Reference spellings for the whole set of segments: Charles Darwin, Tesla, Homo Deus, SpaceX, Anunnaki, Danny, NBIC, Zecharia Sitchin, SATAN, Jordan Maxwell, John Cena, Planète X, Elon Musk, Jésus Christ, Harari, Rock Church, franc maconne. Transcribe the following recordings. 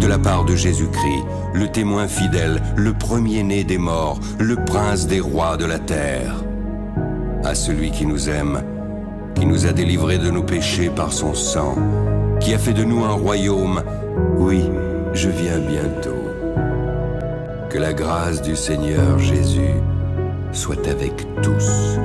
de la part de Jésus-Christ, le témoin fidèle, le premier-né des morts, le prince des rois de la terre. À celui qui nous aime, qui nous a délivrés de nos péchés par son sang, qui a fait de nous un royaume, oui, je viens bientôt. Que la grâce du Seigneur Jésus soit avec tous.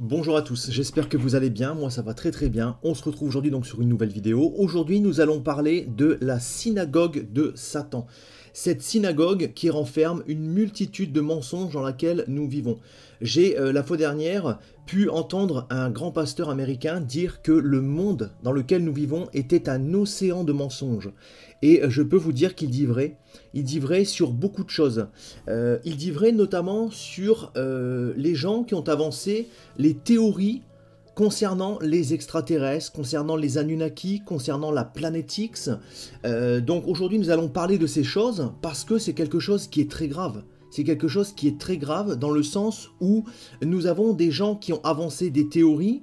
Bonjour à tous, j'espère que vous allez bien, moi ça va très très bien. On se retrouve aujourd'hui donc sur une nouvelle vidéo. Aujourd'hui nous allons parler de la synagogue de Satan. Cette synagogue qui renferme une multitude de mensonges dans laquelle nous vivons. J'ai la fois dernière pu entendre un grand pasteur américain dire que le monde dans lequel nous vivons était un océan de mensonges. Et je peux vous dire qu'il dit vrai. Il dit vrai sur beaucoup de choses. Il dit vrai notamment sur les gens qui ont avancé les théories concernant les extraterrestres, concernant les Anunnaki, concernant la planète X. Donc aujourd'hui nous allons parler de ces choses parce que c'est quelque chose qui est très grave. C'est quelque chose qui est très grave dans le sens où nous avons des gens qui ont avancé des théories.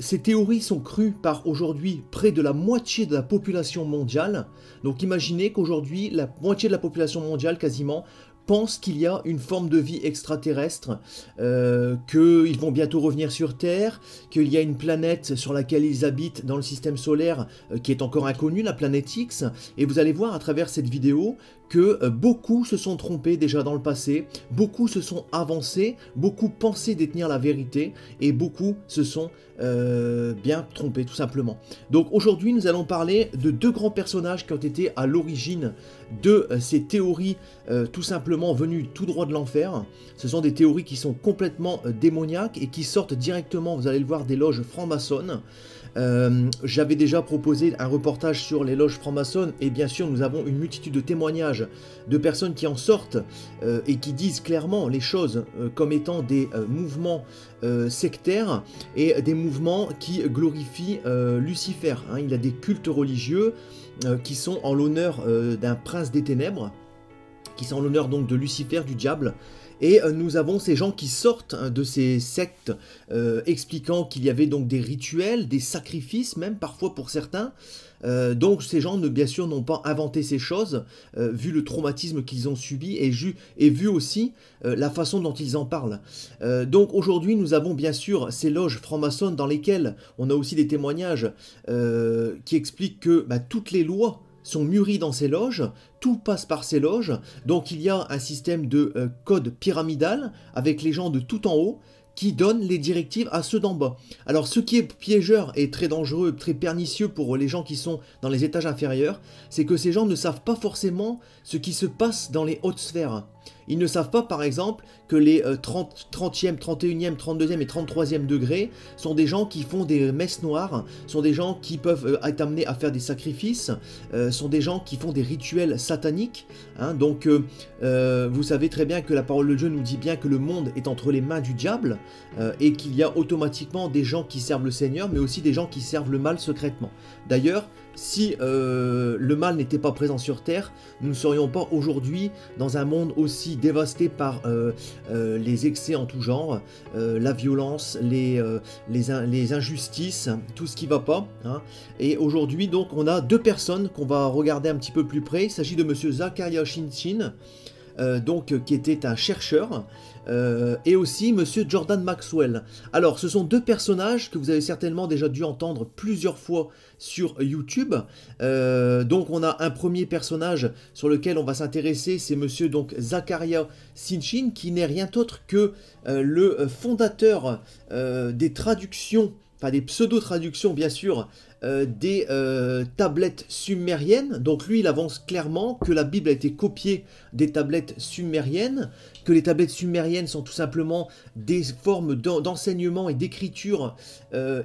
Ces théories sont crues par aujourd'hui près de la moitié de la population mondiale. Donc imaginez qu'aujourd'hui la moitié de la population mondiale quasiment pense qu'il y a une forme de vie extraterrestre, qu'ils vont bientôt revenir sur Terre, qu'il y a une planète sur laquelle ils habitent dans le système solaire qui est encore inconnue, la planète X. Et vous allez voir à travers cette vidéo que beaucoup se sont trompés déjà dans le passé, beaucoup se sont avancés, beaucoup pensaient détenir la vérité et beaucoup se sont bien trompés tout simplement. Donc aujourd'hui nous allons parler de deux grands personnages qui ont été à l'origine de ces théories tout simplement venues tout droit de l'enfer. Ce sont des théories qui sont complètement démoniaques et qui sortent directement, vous allez le voir, des loges franc-maçonnes. J'avais déjà proposé un reportage sur les loges franc-maçonnes et bien sûr nous avons une multitude de témoignages de personnes qui en sortent et qui disent clairement les choses comme étant des mouvements sectaires et des mouvements qui glorifient Lucifer, hein. Il y a des cultes religieux qui sont en l'honneur d'un prince des ténèbres, qui sont en l'honneur donc de Lucifer, du diable. Et nous avons ces gens qui sortent de ces sectes expliquant qu'il y avait donc des rituels, des sacrifices même parfois pour certains. Donc ces gens bien sûr n'ont pas inventé ces choses vu le traumatisme qu'ils ont subi et vu aussi la façon dont ils en parlent. Donc aujourd'hui nous avons bien sûr ces loges franc-maçonnes dans lesquelles on a aussi des témoignages qui expliquent que toutes les lois sont mûris dans ces loges, tout passe par ces loges, donc il y a un système de code pyramidal avec les gens de tout en haut qui donnent les directives à ceux d'en bas. Alors ce qui est piégeur et très dangereux, très pernicieux pour les gens qui sont dans les étages inférieurs, c'est que ces gens ne savent pas forcément ce qui se passe dans les hautes sphères. Ils ne savent pas par exemple que les 30e, 31e, 32e et 33e degrés sont des gens qui font des messes noires, sont des gens qui peuvent être amenés à faire des sacrifices, sont des gens qui font des rituels sataniques, hein. Donc vous savez très bien que la parole de Dieu nous dit bien que le monde est entre les mains du diable et qu'il y a automatiquement des gens qui servent le Seigneur mais aussi des gens qui servent le mal secrètement. D'ailleurs, si le mal n'était pas présent sur Terre, nous ne serions pas aujourd'hui dans un monde aussi dévasté par les excès en tout genre, la violence, les injustices, tout ce qui va pas, hein. Et aujourd'hui, donc, on a deux personnes qu'on va regarder un petit peu plus près. Il s'agit de monsieur Zecharia Sitchin, qui était un chercheur, et aussi monsieur Jordan Maxwell. Alors ce sont deux personnages que vous avez certainement déjà dû entendre plusieurs fois sur YouTube. Donc on a un premier personnage sur lequel on va s'intéresser, c'est monsieur donc Zecharia Sitchin, qui n'est rien d'autre que le fondateur des traductions, enfin des pseudo-traductions bien sûr, des tablettes sumériennes. Donc lui il avance clairement que la Bible a été copiée des tablettes sumériennes, que les tablettes sumériennes sont tout simplement des formes d'enseignement et d'écriture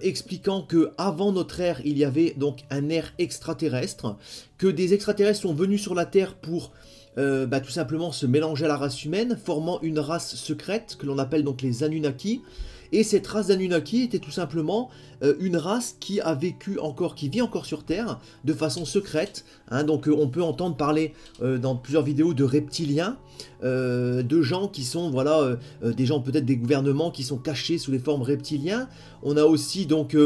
expliquant que avant notre ère il y avait donc un ère extraterrestre, que des extraterrestres sont venus sur la Terre pour tout simplement se mélanger à la race humaine, formant une race secrète que l'on appelle donc les Anunnaki, Et cette race d'Anunnaki était tout simplement une race qui a vécu encore, qui vit encore sur Terre de façon secrète. Hein, donc on peut entendre parler dans plusieurs vidéos de reptiliens, de gens qui sont, voilà, des gens peut-être des gouvernements qui sont cachés sous les formes reptiliens. On a aussi donc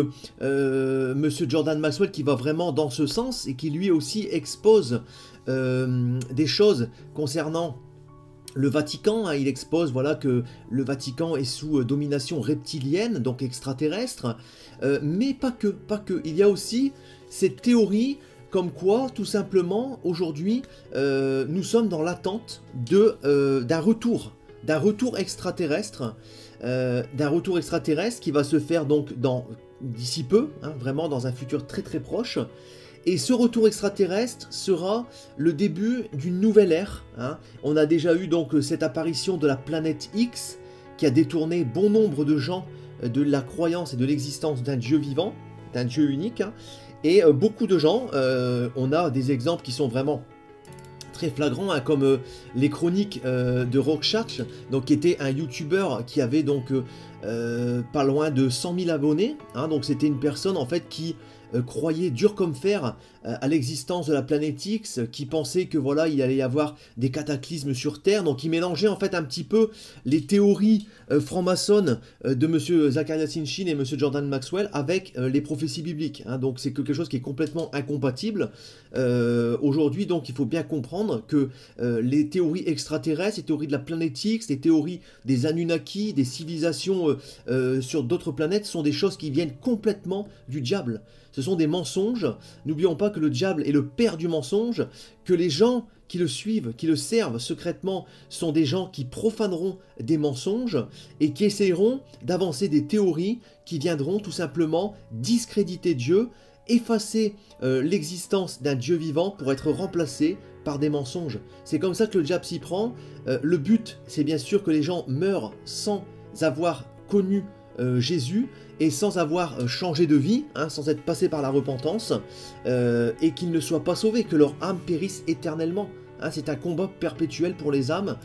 monsieur Jordan Maxwell qui va vraiment dans ce sens et qui lui aussi expose des choses concernant le Vatican, hein, il expose voilà, que le Vatican est sous domination reptilienne, donc extraterrestre, mais pas que, pas que. Il y a aussi cette théorie comme quoi, tout simplement, aujourd'hui, nous sommes dans l'attente d'un retour extraterrestre, qui va se faire donc d'ici peu, hein, vraiment dans un futur très très proche. Et ce retour extraterrestre sera le début d'une nouvelle ère. Hein. On a déjà eu donc cette apparition de la planète X qui a détourné bon nombre de gens de la croyance et de l'existence d'un dieu vivant, d'un dieu unique. Hein. Et beaucoup de gens, on a des exemples qui sont vraiment très flagrants, hein, comme les chroniques de Rock Church, donc qui était un youtubeur qui avait donc pas loin de 100 000 abonnés. Hein, donc c'était une personne en fait qui croyait dur comme fer à l'existence de la planète X, qui pensait que voilà, il allait y avoir des cataclysmes sur Terre, donc il mélangeait en fait un petit peu les théories franc-maçonnes de monsieur Zecharia Sitchin et monsieur Jordan Maxwell avec les prophéties bibliques, hein, donc c'est quelque chose qui est complètement incompatible aujourd'hui. Donc il faut bien comprendre que les théories extraterrestres, les théories de la planète X, les théories des Anunnaki, des civilisations sur d'autres planètes sont des choses qui viennent complètement du diable. Ce sont des mensonges. N'oublions pas que le diable est le père du mensonge, que les gens qui le suivent, qui le servent secrètement, sont des gens qui profaneront des mensonges et qui essaieront d'avancer des théories qui viendront tout simplement discréditer Dieu, effacer l'existence d'un Dieu vivant pour être remplacé par des mensonges. C'est comme ça que le diable s'y prend. Le but, c'est bien sûr que les gens meurent sans avoir connu Jésus et sans avoir changé de vie, hein, sans être passé par la repentance, et qu'ils ne soient pas sauvés, que leur âme périsse éternellement. Hein, c'est un combat perpétuel pour les âmes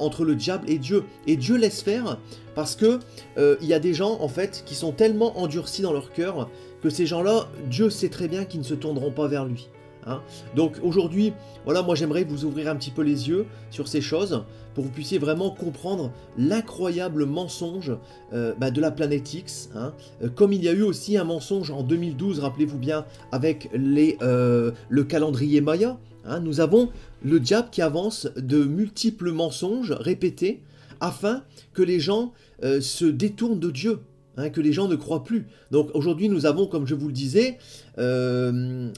entre le diable et Dieu. Et Dieu laisse faire parce que il y a des gens en fait qui sont tellement endurcis dans leur cœur que ces gens-là, Dieu sait très bien qu'ils ne se tourneront pas vers lui. Hein. Donc aujourd'hui, voilà, moi j'aimerais vous ouvrir un petit peu les yeux sur ces choses pour que vous puissiez vraiment comprendre l'incroyable mensonge de la planète X. Hein. Comme il y a eu aussi un mensonge en 2012, rappelez-vous bien, avec le calendrier Maya, hein. Nous avons le diable qui avance de multiples mensonges répétés afin que les gens se détournent de Dieu. Hein, que les gens ne croient plus. Donc aujourd'hui nous avons, comme je vous le disais, des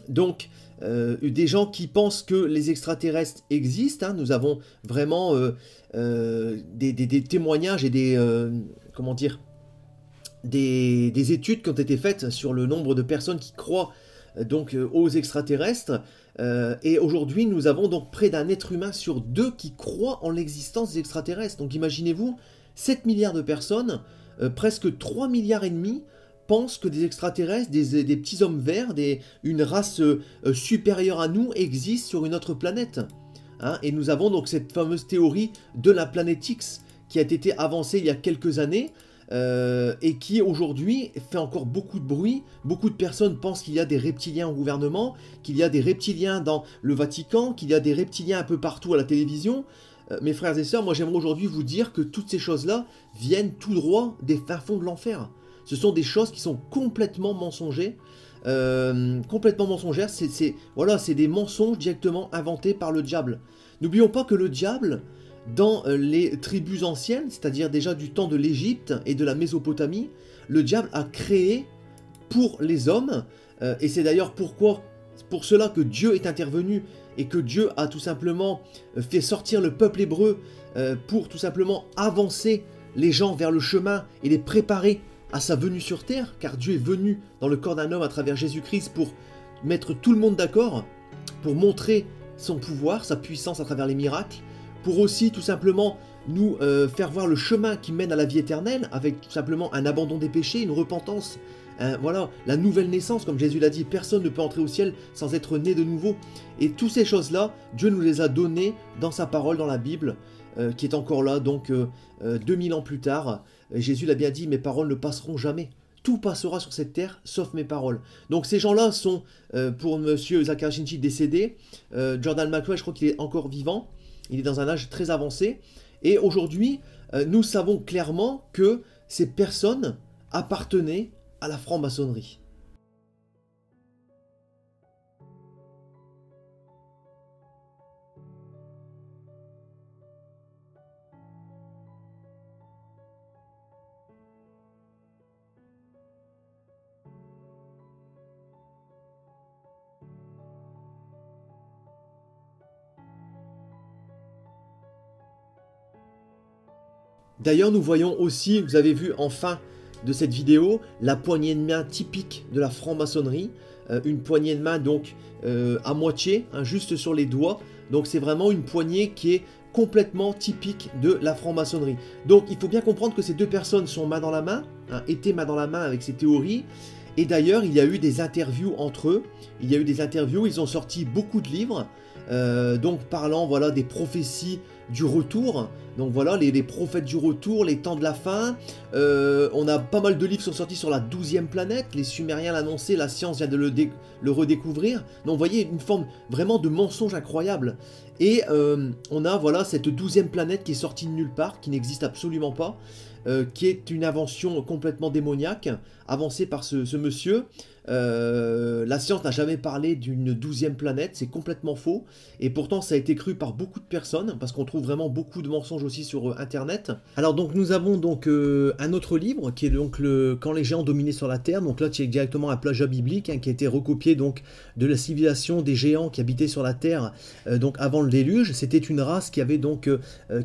gens qui pensent que les extraterrestres existent, hein. Nous avons vraiment des témoignages et des études qui ont été faites sur le nombre de personnes qui croient donc aux extraterrestres, et aujourd'hui nous avons donc près d'un être humain sur deux qui croit en l'existence des extraterrestres. Donc imaginez-vous, 7 milliards de personnes, presque 3 milliards et demi pensent que des extraterrestres, des petits hommes verts, une race supérieure à nous existe sur une autre planète. Hein, et nous avons donc cette fameuse théorie de la planète X qui a été avancée il y a quelques années et qui aujourd'hui fait encore beaucoup de bruit. Beaucoup de personnes pensent qu'il y a des reptiliens au gouvernement, qu'il y a des reptiliens dans le Vatican, qu'il y a des reptiliens un peu partout à la télévision. Mes frères et sœurs, moi j'aimerais aujourd'hui vous dire que toutes ces choses-là viennent tout droit des fins fonds de l'enfer. Ce sont des choses qui sont complètement mensongères. Voilà, c'est des mensonges directement inventés par le diable. N'oublions pas que le diable, dans les tribus anciennes, c'est-à-dire déjà du temps de l'Égypte et de la Mésopotamie, le diable a créé pour les hommes. Et c'est d'ailleurs pour cela que Dieu est intervenu et que Dieu a tout simplement fait sortir le peuple hébreu pour tout simplement avancer les gens vers le chemin et les préparer à sa venue sur terre, car Dieu est venu dans le corps d'un homme à travers Jésus-Christ pour mettre tout le monde d'accord, pour montrer son pouvoir, sa puissance à travers les miracles, pour aussi tout simplement nous faire voir le chemin qui mène à la vie éternelle, avec tout simplement un abandon des péchés, une repentance, voilà, la nouvelle naissance, comme Jésus l'a dit, personne ne peut entrer au ciel sans être né de nouveau. Et toutes ces choses-là, Dieu nous les a données dans sa parole, dans la Bible, qui est encore là, donc 2000 ans plus tard, Jésus l'a bien dit, mes paroles ne passeront jamais. Tout passera sur cette terre, sauf mes paroles. Donc ces gens-là sont, pour monsieur Zecharia Sitchin, décédé. Jordan Maxwell, je crois qu'il est encore vivant. Il est dans un âge très avancé. Et aujourd'hui, nous savons clairement que ces personnes appartenaient à la franc-maçonnerie. D'ailleurs, nous voyons aussi, vous avez vu en fin de cette vidéo, la poignée de main typique de la franc-maçonnerie. Une poignée de main donc à moitié, hein, juste sur les doigts. Donc c'est vraiment une poignée qui est complètement typique de la franc-maçonnerie. Donc il faut bien comprendre que ces deux personnes sont main dans la main, hein, étaient main dans la main avec ces théories. Et d'ailleurs, il y a eu des interviews entre eux. Il y a eu des interviews, ils ont sorti beaucoup de livres. Donc parlant voilà, des prophéties du retour, donc voilà les prophètes du retour, les temps de la fin, on a pas mal de livres qui sont sortis sur la 12e planète, les Sumériens l'annonçaient, la science vient de le redécouvrir, donc vous voyez une forme vraiment de mensonge incroyable, et on a voilà cette 12e planète qui est sortie de nulle part, qui n'existe absolument pas, qui est une invention complètement démoniaque, avancée par ce monsieur. La science n'a jamais parlé d'une 12e planète, c'est complètement faux, et pourtant ça a été cru par beaucoup de personnes, parce qu'on trouve vraiment beaucoup de mensonges aussi sur internet. Alors donc nous avons donc un autre livre, qui est donc le « Quand les géants dominaient sur la Terre », donc là c'est directement un plagiat biblique, hein, qui a été recopié donc de la civilisation des géants qui habitaient sur la Terre, donc avant le déluge. C'était une race qui avait donc,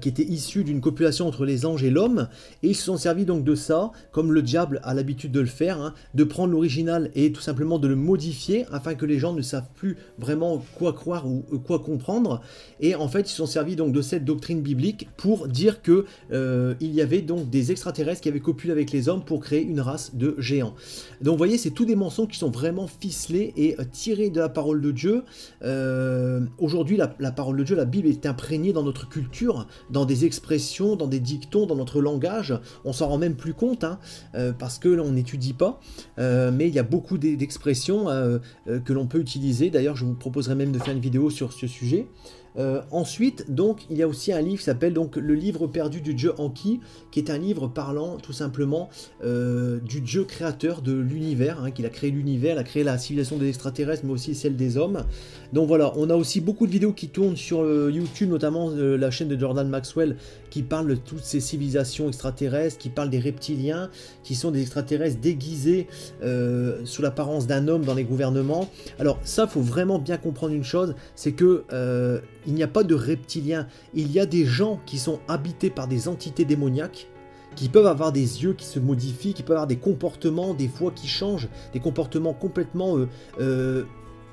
qui était issue d'une copulation entre les anges et l'homme, et ils se sont servis donc de ça, comme le diable a l'habitude de le faire, hein, de prendre l'original et tout simplement de le modifier afin que les gens ne savent plus vraiment quoi croire ou quoi comprendre. Et en fait ils se sont servis donc de cette doctrine biblique pour dire que il y avait donc des extraterrestres qui avaient copulé avec les hommes pour créer une race de géants. Donc vous voyez, c'est tous des mensonges qui sont vraiment ficelés et tirés de la parole de Dieu. Aujourd'hui la parole de Dieu, la Bible, est imprégnée dans notre culture, dans des expressions, dans des dictons, dans notre langage. On s'en rend même plus compte, hein, parce que là on n'étudie pas, mais il y a beaucoup d'expressions que l'on peut utiliser. D'ailleurs, je vous proposerai même de faire une vidéo sur ce sujet. Ensuite, donc, il y a aussi un livre qui s'appelle donc le livre perdu du dieu Anki, qui est un livre parlant tout simplement du dieu créateur de l'univers, hein, qu'il a créé l'univers, il a créé la civilisation des extraterrestres, mais aussi celle des hommes. Donc voilà, on a aussi beaucoup de vidéos qui tournent sur YouTube, notamment la chaîne de Jordan Maxwell, qui parle de toutes ces civilisations extraterrestres, qui parle des reptiliens, qui sont des extraterrestres déguisés sous l'apparence d'un homme dans les gouvernements. Alors ça, faut vraiment bien comprendre une chose, c'est que il n'y a pas de reptiliens, il y a des gens qui sont habités par des entités démoniaques, qui peuvent avoir des yeux qui se modifient, qui peuvent avoir des comportements, des fois qui changent, des comportements complètement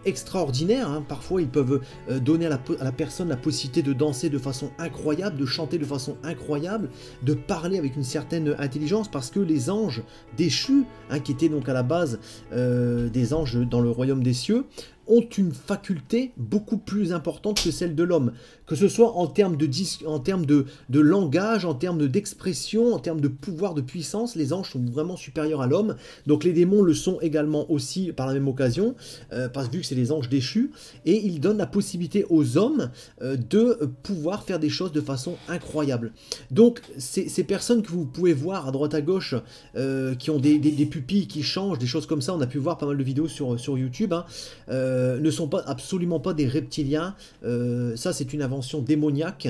extraordinaires, hein. Parfois ils peuvent donner à la personne la possibilité de danser de façon incroyable, de chanter de façon incroyable, de parler avec une certaine intelligence, parce que les anges déchus, hein, qui étaient donc à la base des anges dans le royaume des cieux, ont une faculté beaucoup plus importante que celle de l'homme, que ce soit en termes de langage, en termes d'expression, en termes de pouvoir, de puissance. Les anges sont vraiment supérieurs à l'homme, donc les démons le sont également aussi par la même occasion, parce que vu que c'est les anges déchus, et ils donnent la possibilité aux hommes de pouvoir faire des choses de façon incroyable. Donc ces personnes que vous pouvez voir à droite à gauche, qui ont des pupilles qui changent, des choses comme ça, on a pu voir pas mal de vidéos sur YouTube, hein, ne sont pas, absolument pas des reptiliens. Ça c'est une invention démoniaque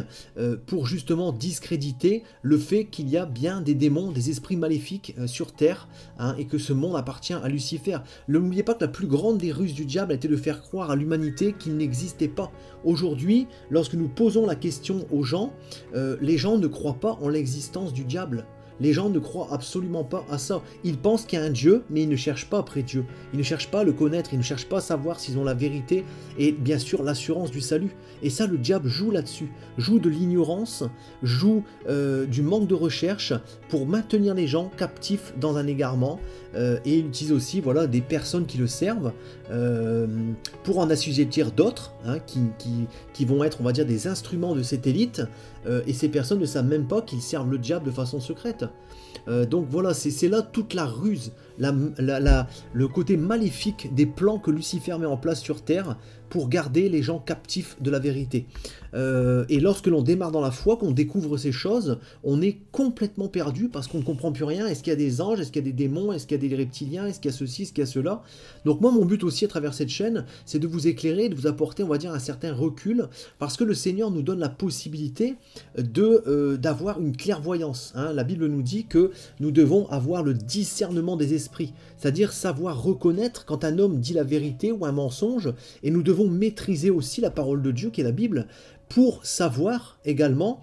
pour justement discréditer le fait qu'il y a bien des démons, des esprits maléfiques sur Terre, hein, et que ce monde appartient à Lucifer. N'oubliez pas que la plus grande des ruses du diable a été de faire croire à l'humanité qu'il n'existait pas. Aujourd'hui, lorsque nous posons la question aux gens, les gens ne croient pas en l'existence du diable. Les gens ne croient absolument pas à ça. Ils pensent qu'il y a un Dieu, mais ils ne cherchent pas après Dieu. Ils ne cherchent pas à le connaître, ils ne cherchent pas à savoir s'ils ont la vérité et bien sûr l'assurance du salut. Et ça, le diable joue là-dessus, joue de l'ignorance, joue du manque de recherche pour maintenir les gens captifs dans un égarement, et il utilise aussi voilà, des personnes qui le servent pour en assujettir d'autres hein, qui vont être on va dire des instruments de cette élite et ces personnes ne savent même pas qu'ils servent le diable de façon secrète. Donc voilà, c'est là toute la ruse, le côté maléfique des plans que Lucifer met en place sur Terre pour garder les gens captifs de la vérité. Et lorsque l'on démarre dans la foi, qu'on découvre ces choses, on est complètement perdu parce qu'on ne comprend plus rien. Est-ce qu'il y a des anges? Est-ce qu'il y a des démons? Est-ce qu'il y a des reptiliens? Est-ce qu'il y a ceci? Est-ce qu'il y a cela? Donc moi, mon but aussi à travers cette chaîne, c'est de vous éclairer, de vous apporter, on va dire, un certain recul, parce que le Seigneur nous donne la possibilité d'avoir une clairvoyance. Hein. La Bible nous dit que nous devons avoir le discernement des esprits, c'est-à-dire savoir reconnaître quand un homme dit la vérité ou un mensonge, et nous devons maîtriser aussi la parole de Dieu qui est la Bible, pour savoir également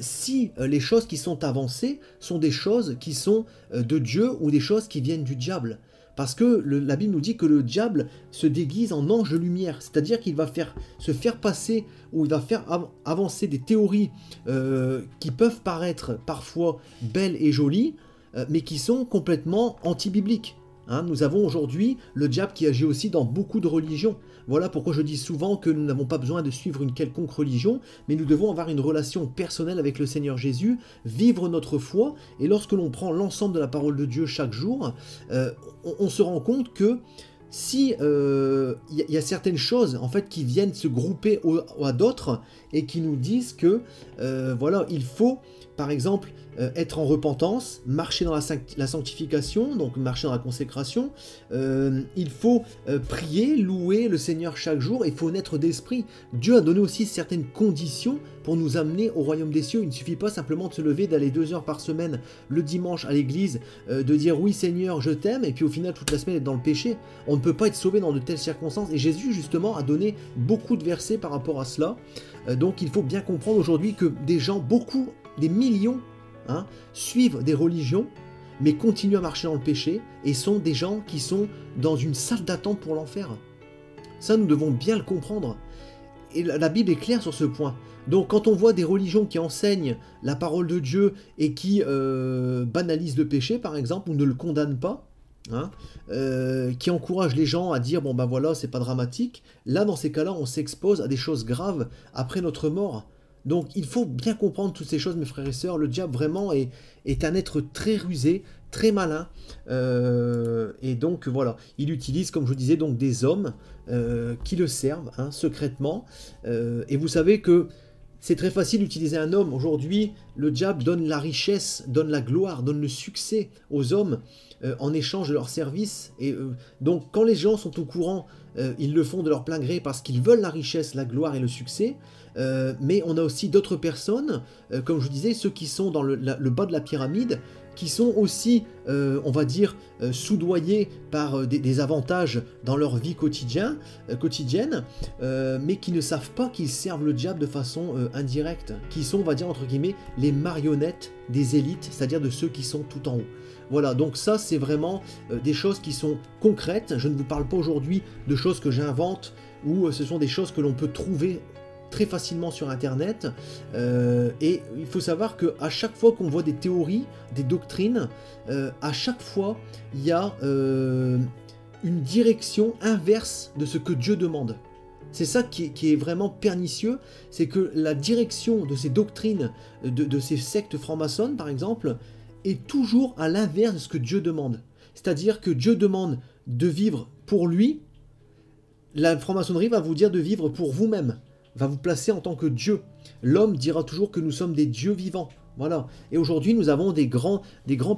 si les choses qui sont avancées sont des choses qui sont de Dieu ou des choses qui viennent du diable. Parce que la Bible nous dit que le diable se déguise en ange de lumière, c'est-à-dire qu'il va se faire passer ou il va faire avancer des théories qui peuvent paraître parfois belles et jolies, mais qui sont complètement anti-bibliques. Hein, nous avons aujourd'hui le diable qui agit aussi dans beaucoup de religions. Voilà pourquoi je dis souvent que nous n'avons pas besoin de suivre une quelconque religion, mais nous devons avoir une relation personnelle avec le Seigneur Jésus, vivre notre foi, et lorsque l'on prend l'ensemble de la parole de Dieu chaque jour, on se rend compte que si y a certaines choses en fait qui viennent se grouper à d'autres et qui nous disent que voilà, il faut par exemple être en repentance, marcher dans la sanctification, donc marcher dans la consécration, il faut prier, louer le Seigneur chaque jour, il faut naître d'esprit. Dieu a donné aussi certaines conditions pour nous amener au royaume des cieux. Il ne suffit pas simplement de se lever, d'aller 2 heures par semaine le dimanche à l'église, de dire oui Seigneur je t'aime, et puis au final toute la semaine être dans le péché. On ne peut pas être sauvé dans de telles circonstances, et Jésus justement a donné beaucoup de versets par rapport à cela. Donc il faut bien comprendre aujourd'hui que des gens, beaucoup, des millions, hein, suivent des religions, mais continuent à marcher dans le péché, et sont des gens qui sont dans une salle d'attente pour l'enfer. Ça nous devons bien le comprendre. Et la Bible est claire sur ce point. Donc quand on voit des religions qui enseignent la parole de Dieu et qui banalisent le péché par exemple, ou ne le condamnent pas, hein, qui encourage les gens à dire bon ben voilà c'est pas dramatique, là dans ces cas là on s'expose à des choses graves après notre mort. Donc il faut bien comprendre toutes ces choses mes frères et sœurs. Le diable vraiment est un être très rusé, très malin, et donc voilà, il utilise comme je vous disais donc des hommes qui le servent hein, secrètement, et vous savez que c'est très facile d'utiliser un homme. Aujourd'hui, le diable donne la richesse, donne la gloire, donne le succès aux hommes en échange de leurs services. Et donc, quand les gens sont au courant, ils le font de leur plein gré parce qu'ils veulent la richesse, la gloire et le succès. Mais on a aussi d'autres personnes, comme je vous disais, ceux qui sont dans le bas de la pyramide, qui sont aussi, on va dire, soudoyés par des avantages dans leur vie quotidienne, mais qui ne savent pas qu'ils servent le diable de façon indirecte, qui sont, on va dire, entre guillemets, les marionnettes des élites, c'est-à-dire de ceux qui sont tout en haut. Voilà, donc ça, c'est vraiment des choses qui sont concrètes. Je ne vous parle pas aujourd'hui de choses que j'invente, ou ce sont des choses que l'on peut trouver très facilement sur internet, et il faut savoir que à chaque fois qu'on voit des théories, des doctrines, à chaque fois il y a une direction inverse de ce que Dieu demande. C'est ça qui est vraiment pernicieux, c'est que la direction de ces doctrines, de ces sectes franc-maçonnes par exemple, est toujours à l'inverse de ce que Dieu demande. C'est-à-dire que Dieu demande de vivre pour lui, la franc-maçonnerie va vous dire de vivre pour vous-même, va vous placer en tant que Dieu. L'homme dira toujours que nous sommes des dieux vivants. Voilà. Et aujourd'hui, nous avons des grands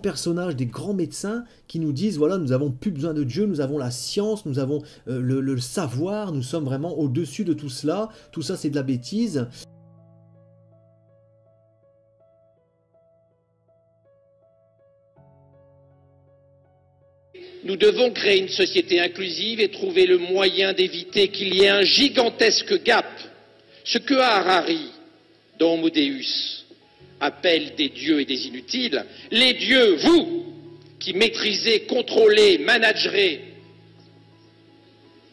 personnages, des grands médecins qui nous disent, voilà, nous n'avons plus besoin de Dieu, nous avons la science, nous avons le savoir, nous sommes vraiment au-dessus de tout cela. Tout ça, c'est de la bêtise. Nous devons créer une société inclusive et trouver le moyen d'éviter qu'il y ait un gigantesque gap. Ce que Harari, dans Homo Deus, appelle des dieux et des inutiles, les dieux, vous, qui maîtrisez, contrôlez, managerez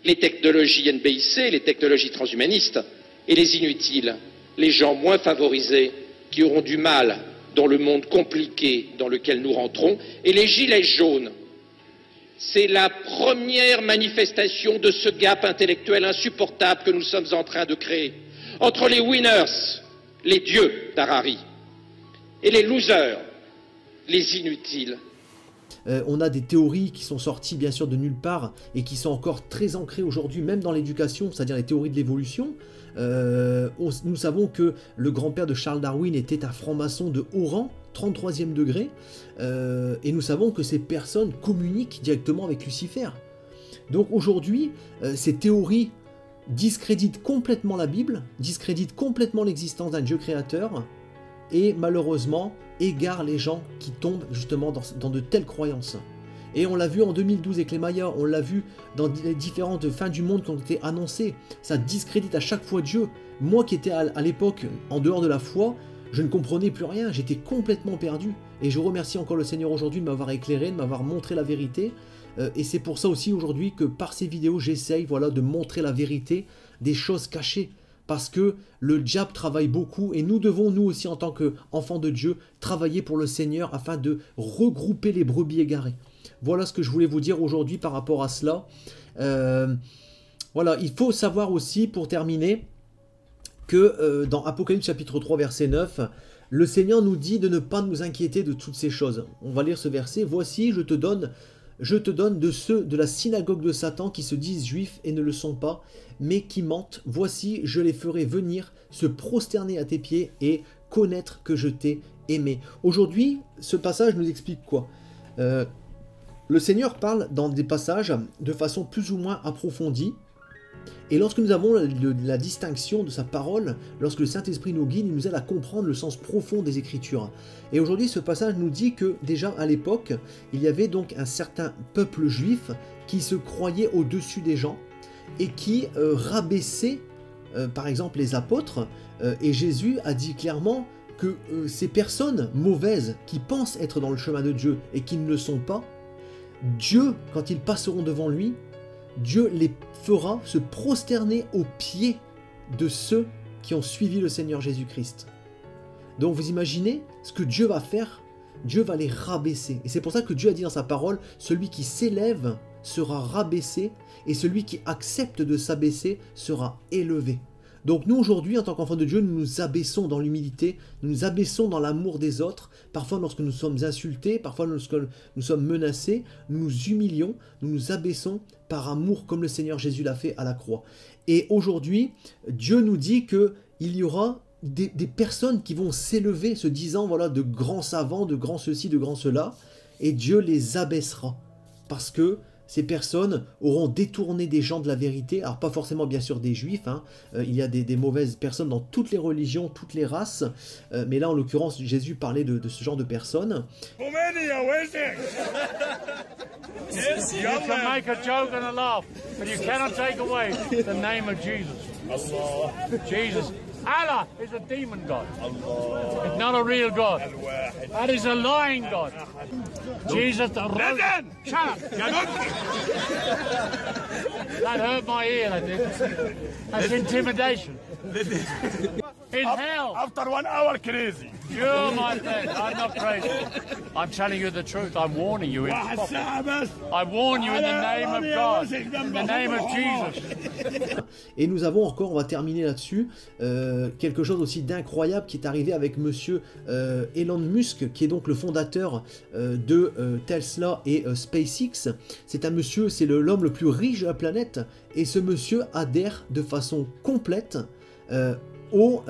les technologies NBIC, les technologies transhumanistes, et les inutiles, les gens moins favorisés, qui auront du mal dans le monde compliqué dans lequel nous rentrons, et les gilets jaunes C'est la première manifestation de ce gap intellectuel insupportable que nous sommes en train de créer entre les winners, les dieux d'Harari, et les losers, les inutiles. On a des théories qui sont sorties bien sûr de nulle part et qui sont encore très ancrées aujourd'hui, même dans l'éducation, c'est-à-dire les théories de l'évolution. Nous savons que le grand-père de Charles Darwin était un franc-maçon de haut rang, 33e degré, et nous savons que ces personnes communiquent directement avec Lucifer. Donc aujourd'hui, ces théories discréditent complètement la Bible, discréditent complètement l'existence d'un Dieu créateur, et malheureusement égarent les gens qui tombent justement dans de telles croyances. Et on l'a vu en 2012 avec les Mayas, on l'a vu dans les différentes fins du monde qui ont été annoncées. Ça discrédite à chaque fois Dieu. Moi qui étais à l'époque en dehors de la foi, je ne comprenais plus rien, j'étais complètement perdu. Et je remercie encore le Seigneur aujourd'hui de m'avoir éclairé, de m'avoir montré la vérité. Et c'est pour ça aussi aujourd'hui que par ces vidéos, j'essaye de montrer la vérité des choses cachées. Parce que le diable travaille beaucoup et nous devons, nous aussi en tant qu'enfants de Dieu, travailler pour le Seigneur afin de regrouper les brebis égarées. Voilà ce que je voulais vous dire aujourd'hui par rapport à cela. Voilà, il faut savoir aussi, pour terminer, que dans Apocalypse chapitre 3, verset 9, le Seigneur nous dit de ne pas nous inquiéter de toutes ces choses. On va lire ce verset. « Voici, je te donne de ceux de la synagogue de Satan qui se disent juifs et ne le sont pas, mais qui mentent. Voici, je les ferai venir se prosterner à tes pieds et connaître que je t'ai aimé. » Aujourd'hui, ce passage nous explique quoi? Le Seigneur parle dans des passages de façon plus ou moins approfondie. Et lorsque nous avons la distinction de sa parole, lorsque le Saint-Esprit nous guide, il nous aide à comprendre le sens profond des Écritures. Et aujourd'hui, ce passage nous dit que déjà à l'époque, il y avait donc un certain peuple juif qui se croyait au-dessus des gens et qui rabaissait par exemple les apôtres. Et Jésus a dit clairement que ces personnes mauvaises qui pensent être dans le chemin de Dieu et qui ne le sont pas, Dieu, quand ils passeront devant lui, Dieu les fera se prosterner aux pieds de ceux qui ont suivi le Seigneur Jésus-Christ. Donc vous imaginez ce que Dieu va faire? Dieu va les rabaisser. Et c'est pour ça que Dieu a dit dans sa parole, « Celui qui s'élève sera rabaissé, et celui qui accepte de s'abaisser sera élevé. » Donc nous aujourd'hui, en tant qu'enfants de Dieu, nous nous abaissons dans l'humilité, nous nous abaissons dans l'amour des autres. Parfois lorsque nous sommes insultés, parfois lorsque nous sommes menacés, nous nous humilions, nous nous abaissons par amour comme le Seigneur Jésus l'a fait à la croix. Et aujourd'hui, Dieu nous dit qu'il y aura des personnes qui vont s'élever se disant de grands savants, de grands ceci, de grands cela, et Dieu les abaissera parce que ces personnes auront détourné des gens de la vérité, alors pas forcément bien sûr des juifs, hein. Il y a des mauvaises personnes dans toutes les religions, toutes les races, mais là en l'occurrence Jésus parlait de ce genre de personnes. Allah is a demon god. It's not a real god. That is a lying god. Jesus the Roman. Shut up. That hurt my ear, I did. That's intimidation. In hell. After 1 hour crazy. You're my friend. I'm not crazy. I'm telling you the truth. I'm warning you. I warn you in the name of God. In the name of Jesus. Et nous avons encore, on va terminer là-dessus, quelque chose aussi d'incroyable qui est arrivé avec monsieur Elon Musk, qui est donc le fondateur de Tesla et SpaceX. C'est un monsieur, c'est l'homme le plus riche de la planète, et ce monsieur adhère de façon complète aux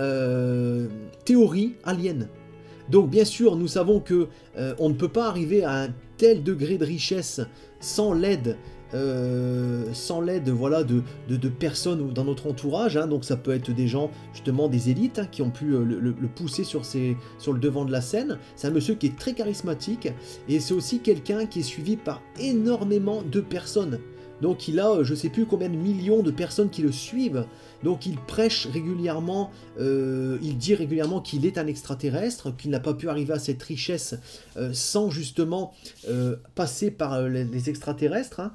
théories aliens. Donc bien sûr, nous savons que on ne peut pas arriver à un tel degré de richesse sans l'aide de personnes dans notre entourage, hein. Donc ça peut être des gens, justement des élites, hein, qui ont pu le pousser sur le devant de la scène. C'est un monsieur qui est très charismatique, et c'est aussi quelqu'un qui est suivi par énormément de personnes. Donc il a je ne sais plus combien de millions de personnes qui le suivent. Donc il prêche régulièrement, il dit régulièrement qu'il est un extraterrestre, qu'il n'a pas pu arriver à cette richesse sans justement passer par les extraterrestres, hein,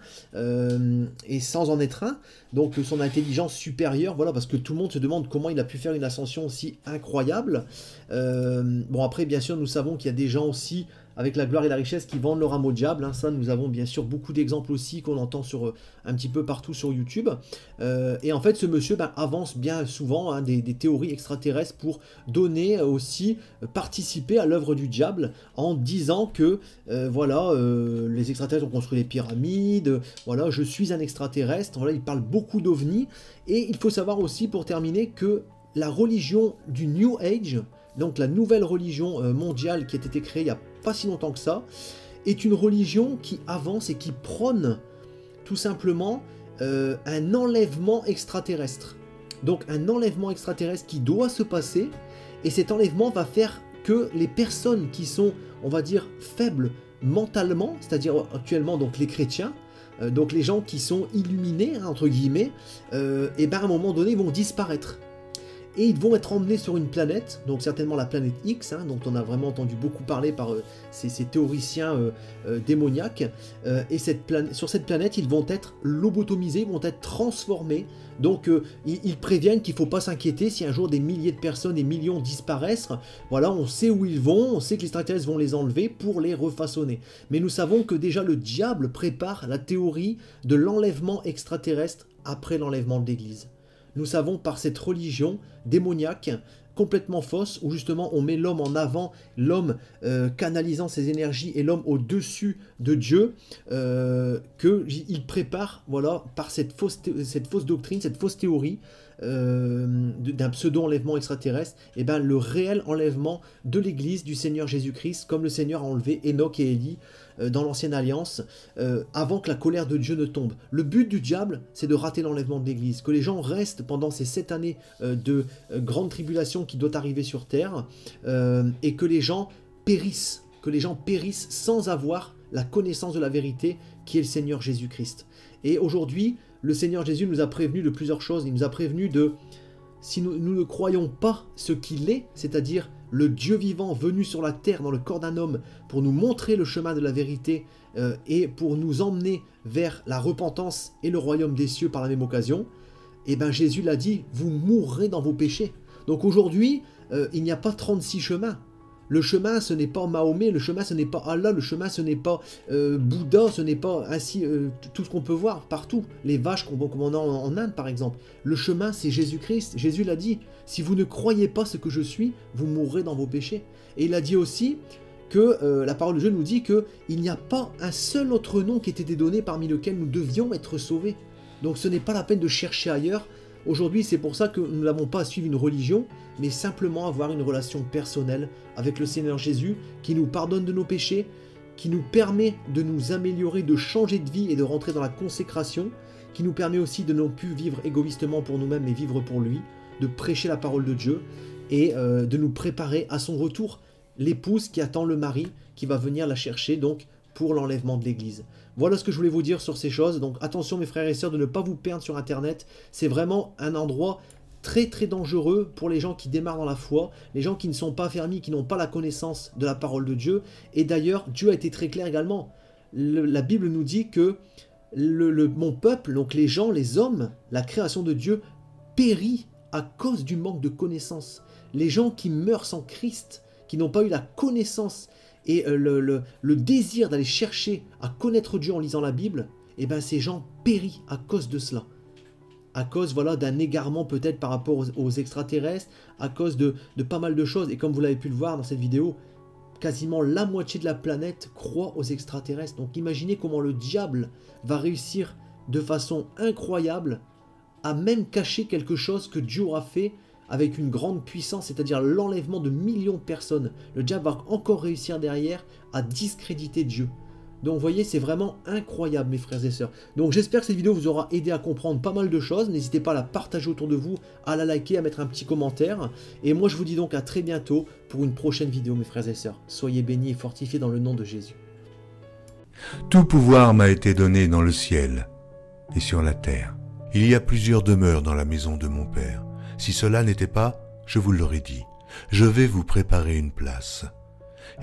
et sans en être un. Donc son intelligence supérieure, voilà, parce que tout le monde se demande comment il a pu faire une ascension aussi incroyable. Bon après bien sûr nous savons qu'il y a des gens aussi avec la gloire et la richesse, qui vendent leur âme au diable. Hein. Ça, nous avons bien sûr beaucoup d'exemples aussi qu'on entend sur, un petit peu partout sur YouTube. Et en fait, ce monsieur avance bien souvent des théories extraterrestres pour donner aussi, participer à l'œuvre du diable en disant que, voilà, les extraterrestres ont construit les pyramides, voilà, je suis un extraterrestre. Voilà, il parle beaucoup d'ovnis. Et il faut savoir aussi, pour terminer, que la religion du New Age, donc la nouvelle religion mondiale qui a été créée il n'y a pas si longtemps que ça, est une religion qui avance et qui prône tout simplement un enlèvement extraterrestre. Donc un enlèvement extraterrestre qui doit se passer, et cet enlèvement va faire que les personnes qui sont, on va dire, faibles mentalement, c'est-à-dire actuellement donc les chrétiens, donc les gens qui sont illuminés, hein, entre guillemets, et ben à un moment donné ils vont disparaître. Et ils vont être emmenés sur une planète, donc certainement la planète X, hein, dont on a vraiment entendu beaucoup parler par ces théoriciens démoniaques. Et sur cette planète, ils vont être lobotomisés, ils vont être transformés. Donc ils préviennent qu'il ne faut pas s'inquiéter si un jour des milliers de personnes, des millions disparaissent. Voilà, on sait où ils vont, on sait que les extraterrestres vont les enlever pour les refaçonner. Mais nous savons que déjà le diable prépare la théorie de l'enlèvement extraterrestre après l'enlèvement de l'Église. Nous savons par cette religion démoniaque, complètement fausse, où justement on met l'homme en avant, l'homme canalisant ses énergies et l'homme au-dessus de Dieu, qu'il prépare, voilà, par cette fausse doctrine, cette fausse théorie d'un pseudo-enlèvement extraterrestre, et ben le réel enlèvement de l'Église du Seigneur Jésus-Christ, comme le Seigneur a enlevé Enoch et Élie dans l'Ancienne Alliance, avant que la colère de Dieu ne tombe. Le but du diable, c'est de rater l'enlèvement de l'Église, que les gens restent pendant ces 7 années de grande tribulation qui doit arriver sur Terre, et que les gens périssent sans avoir la connaissance de la vérité qui est le Seigneur Jésus-Christ. Et aujourd'hui, le Seigneur Jésus nous a prévenu de plusieurs choses. Il nous a prévenu de, si nous ne croyons pas ce qu'il est, c'est-à-dire le Dieu vivant venu sur la terre dans le corps d'un homme pour nous montrer le chemin de la vérité et pour nous emmener vers la repentance et le royaume des cieux par la même occasion, et bien Jésus l'a dit, vous mourrez dans vos péchés. Donc aujourd'hui, il n'y a pas 36 chemins. Le chemin, ce n'est pas Mahomet, le chemin, ce n'est pas Allah, le chemin, ce n'est pas Bouddha, ce n'est pas ainsi tout ce qu'on peut voir partout, les vaches qu'on a en Inde par exemple. Le chemin, c'est Jésus-Christ. Jésus l'a dit, si vous ne croyez pas ce que je suis, vous mourrez dans vos péchés. Et il a dit aussi que la parole de Dieu nous dit qu'il n'y a pas un seul autre nom qui ait été donné parmi lequel nous devions être sauvés. Donc ce n'est pas la peine de chercher ailleurs. Aujourd'hui, c'est pour ça que nous n'avons pas à suivre une religion, mais simplement avoir une relation personnelle avec le Seigneur Jésus, qui nous pardonne de nos péchés, qui nous permet de nous améliorer, de changer de vie et de rentrer dans la consécration, qui nous permet aussi de ne plus vivre égoïstement pour nous-mêmes, mais vivre pour lui, de prêcher la parole de Dieu et de nous préparer à son retour, l'épouse qui attend le mari, qui va venir la chercher, donc, pour l'enlèvement de l'Église. Voilà ce que je voulais vous dire sur ces choses. Donc attention mes frères et sœurs de ne pas vous perdre sur Internet. C'est vraiment un endroit très très dangereux pour les gens qui démarrent dans la foi, les gens qui ne sont pas fermés, qui n'ont pas la connaissance de la parole de Dieu. Et d'ailleurs, Dieu a été très clair également. La Bible nous dit que mon peuple, donc les gens, les hommes, la création de Dieu périt à cause du manque de connaissance. Les gens qui meurent sans Christ, qui n'ont pas eu la connaissance et le désir d'aller chercher à connaître Dieu en lisant la Bible, et ben ces gens périssent à cause de cela. À cause, voilà, d'un égarement peut-être par rapport aux extraterrestres, à cause de pas mal de choses. Et comme vous l'avez pu le voir dans cette vidéo, quasiment la moitié de la planète croit aux extraterrestres. Donc imaginez comment le diable va réussir de façon incroyable à même cacher quelque chose que Dieu aura fait avec une grande puissance, c'est-à-dire l'enlèvement de millions de personnes. Le diable va encore réussir derrière à discréditer Dieu. Donc vous voyez, c'est vraiment incroyable mes frères et sœurs. Donc j'espère que cette vidéo vous aura aidé à comprendre pas mal de choses. N'hésitez pas à la partager autour de vous, à la liker, à mettre un petit commentaire. Et moi je vous dis donc à très bientôt pour une prochaine vidéo mes frères et sœurs. Soyez bénis et fortifiés dans le nom de Jésus. Tout pouvoir m'a été donné dans le ciel et sur la terre. Il y a plusieurs demeures dans la maison de mon Père. Si cela n'était pas, je vous l'aurais dit, je vais vous préparer une place.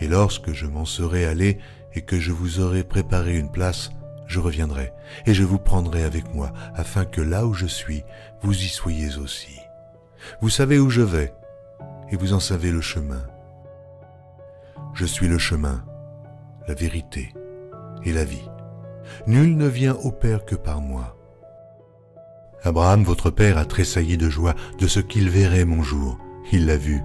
Et lorsque je m'en serai allé et que je vous aurai préparé une place, je reviendrai et je vous prendrai avec moi, afin que là où je suis, vous y soyez aussi. Vous savez où je vais et vous en savez le chemin. Je suis le chemin, la vérité et la vie. Nul ne vient au Père que par moi. Abraham, votre père, a tressailli de joie de ce qu'il verrait mon jour. Il l'a vu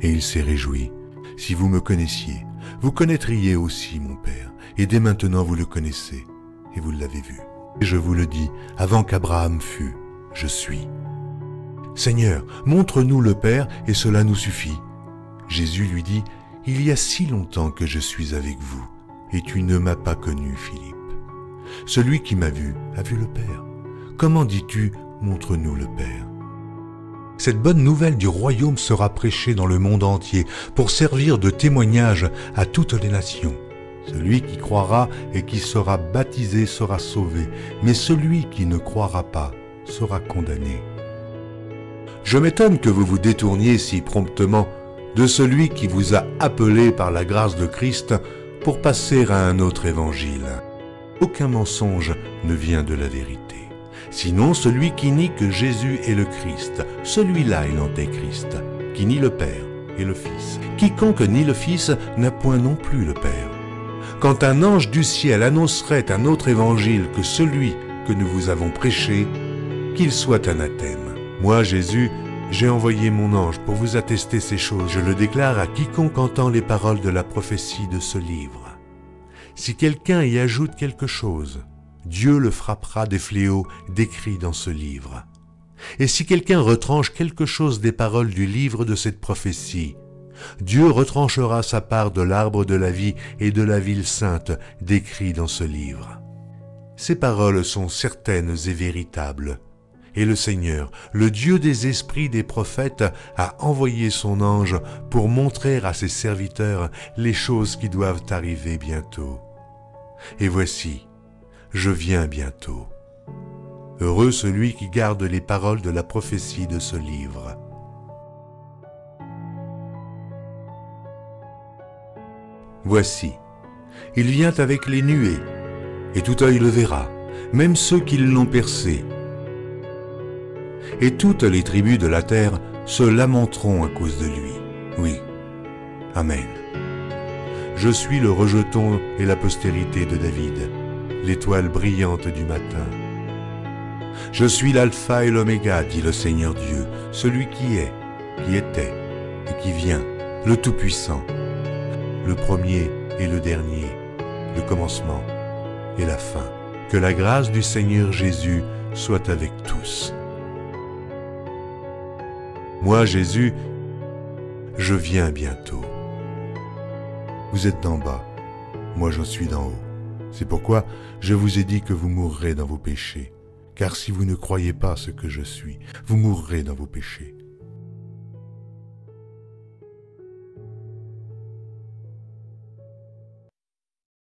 et il s'est réjoui. Si vous me connaissiez, vous connaîtriez aussi mon Père, et dès maintenant vous le connaissez et vous l'avez vu. Et je vous le dis, avant qu'Abraham fût, je suis. Seigneur, montre-nous le Père et cela nous suffit. Jésus lui dit, il y a si longtemps que je suis avec vous et tu ne m'as pas connu, Philippe. Celui qui m'a vu le Père. Comment dis-tu, montre-nous le Père? Cette bonne nouvelle du royaume sera prêchée dans le monde entier pour servir de témoignage à toutes les nations. Celui qui croira et qui sera baptisé sera sauvé, mais celui qui ne croira pas sera condamné. Je m'étonne que vous vous détourniez si promptement de celui qui vous a appelé par la grâce de Christ pour passer à un autre évangile. Aucun mensonge ne vient de la vérité. Sinon, celui qui nie que Jésus est le Christ, celui-là est l'antéchrist, qui nie le Père et le Fils. Quiconque nie le Fils n'a point non plus le Père. Quand un ange du ciel annoncerait un autre évangile que celui que nous vous avons prêché, qu'il soit anathème. Moi, Jésus, j'ai envoyé mon ange pour vous attester ces choses. Je le déclare à quiconque entend les paroles de la prophétie de ce livre. Si quelqu'un y ajoute quelque chose, Dieu le frappera des fléaux décrits dans ce livre. Et si quelqu'un retranche quelque chose des paroles du livre de cette prophétie, Dieu retranchera sa part de l'arbre de la vie et de la ville sainte décrits dans ce livre. Ces paroles sont certaines et véritables. Et le Seigneur, le Dieu des esprits des prophètes, a envoyé son ange pour montrer à ses serviteurs les choses qui doivent arriver bientôt. Et voici, je viens bientôt. Heureux celui qui garde les paroles de la prophétie de ce livre. Voici, il vient avec les nuées, et tout œil le verra, même ceux qui l'ont percé. Et toutes les tribus de la terre se lamenteront à cause de lui. Oui. Amen. Je suis le rejeton et la postérité de David, l'étoile brillante du matin. Je suis l'alpha et l'oméga, dit le Seigneur Dieu, celui qui est, qui était et qui vient, le Tout-Puissant, le premier et le dernier, le commencement et la fin. Que la grâce du Seigneur Jésus soit avec tous. Moi, Jésus, je viens bientôt. Vous êtes d'en bas, moi je suis d'en haut. C'est pourquoi je vous ai dit que vous mourrez dans vos péchés. Car si vous ne croyez pas ce que je suis, vous mourrez dans vos péchés.